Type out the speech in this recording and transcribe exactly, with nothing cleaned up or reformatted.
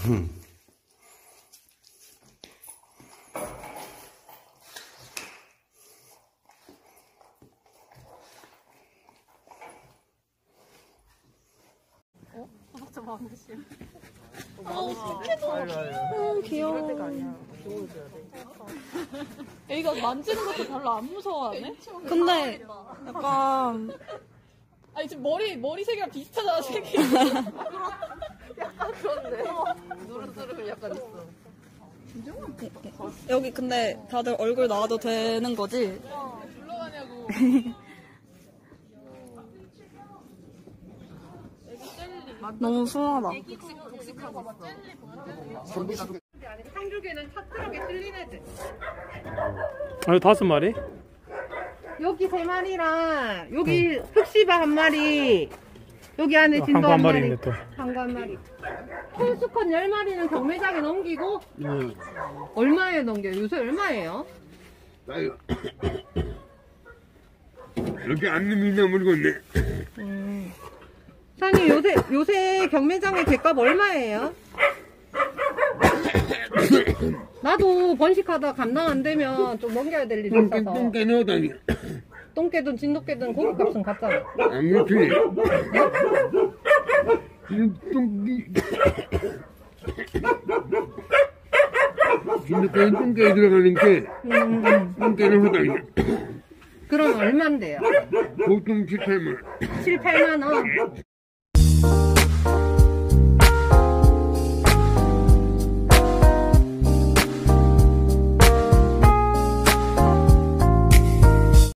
어? 구독자 마음이 싫어. 아우 착해도 귀여워. 애가 만지는 것도 별로 안 무서워하네? 근데 약간 아니 지금 머리, 머리색이랑 비슷하잖아. 색이 약간 그런데 누르스름 약간 있어. 여기 근데 다들 얼굴 나와도 되는 거지? 어, 불러가냐고. 너무 수월하다. 한국에는 차트럭에 찔리네. 아니 다섯 마리? 여기 세 마리랑 여기 응. 흑시바 한 마리. 여기 안에 진도 한 마리. 한거 한 마리. 콜수컷 열 마리는 경매장에 넘기고. 응. 얼마에 넘겨요? 요새 얼마예요? 나요. 여기 안 넘기나 모르겠네. 음. 사장님 요새 요새 경매장의 갯값 얼마예요? 나도 번식하다 감당 안 되면 좀 넘겨야 될 일이 있어서 똥개 넣어다니. 똥개든 진돗개든 고깃값은 같잖아. 안 그렇지. 똥개 진돗개는 똥개에 들어가는 게 똥개는 허다니. 그럼 얼만데요? 보통 칠, 팔만 원. 칠, 팔만 원?